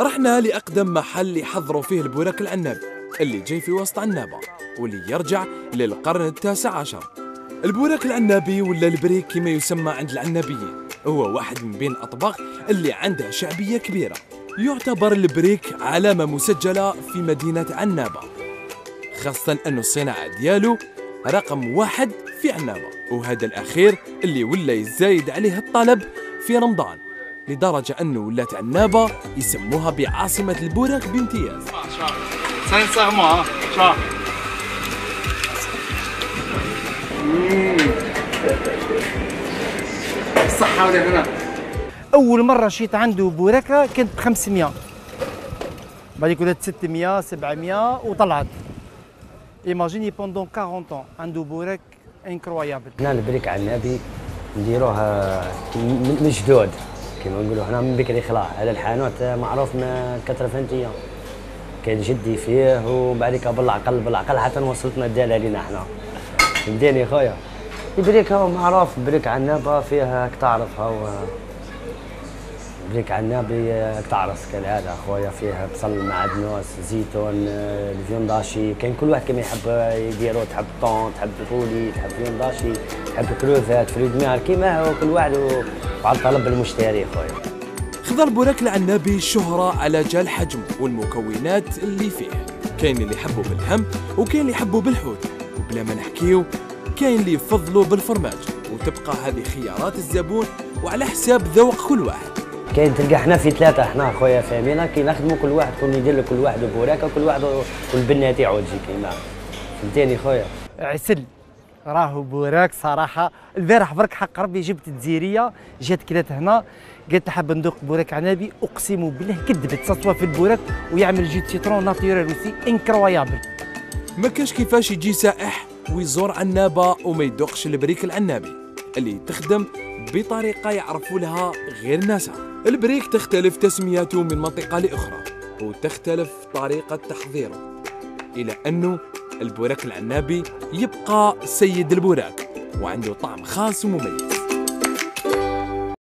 رحنا لأقدم محل يحضروا فيه البورك العنابي اللي جاي في وسط عنابة واللي يرجع للقرن التاسع عشر. البورك العنابي ولا البريك كما يسمى عند العنابيين هو واحد من بين الأطباق اللي عندها شعبية كبيرة. يعتبر البريك علامة مسجلة في مدينة عنابة، خاصة أن الصناعة ديالو رقم واحد في عنابة، وهذا الأخير اللي ولا يزايد عليه الطلب في رمضان لدرجة أنه ولات عنابة يسموها بعاصمة البورك بامتياز. صحة ولا هنا؟ أول مرة شيت عنده بوركة كانت ب 500، بعديك ولات 600 700 وطلعت. ايماجيني بوندون 40 عام عنده بورك انكرويابل. هنا البريك عنابي نديروه مجدود كما نقولوا هنا من بكري خلاع. هذا الحانوت معروف من 80 عام، كان جدي فيه وبعديك بالعقل بالعقل حتى وصلتنا الداله لينا احنا. فهمتني يا خويا؟ البريك هو معروف، بريك عنابه فيها تعرف، هو بريك عنابي تعرف كالعاده خويا، فيها بصل معدنوس زيتون الفيونداشي، كان كل واحد كما يحب يديرو، تحب طون تحب فولي تحب فيونداشي تحب كروفات فريد ميار كيما هو، كل واحد وعلى طلب المشتري خويا. خضر بريك العنابي الشهرة على جال حجمه والمكونات اللي فيه، كاين اللي يحبوا بالهم وكاين اللي يحبوا بالحوت، وبلا ما نحكيو كاين اللي يفضلوا بالفرماج، وتبقى هذه خيارات الزبون وعلى حساب ذوق كل واحد. كاين تلقى حنا في ثلاثة حنا خويا فاهمينا، كي نخدموا كل واحد كون يدير له كل واحد بوراكه وكل واحد والبنه تاعو تجي كيما. فهمتني خويا؟ عسل راهو بوراك صراحه. البارح برك حق ربي جبت الجزيريه جات كلات هنا قالت حاب ندوق بوريك عنابي، اقسم بالله كذبت، سطوه في البوراك ويعمل جو تيترون ناتيرال وسي انكرويابل. ما كاش كيفاش يجي سائح ويزور عنابه وما يدوقش البريك العنابي اللي تخدم بطريقه يعرفوا لها غير ناسها. البريك تختلف تسمياته من منطقه لاخرى وتختلف طريقه تحضيره، الى انه البوريك العنابي يبقى سيد البوراك وعنده طعم خاص ومميز.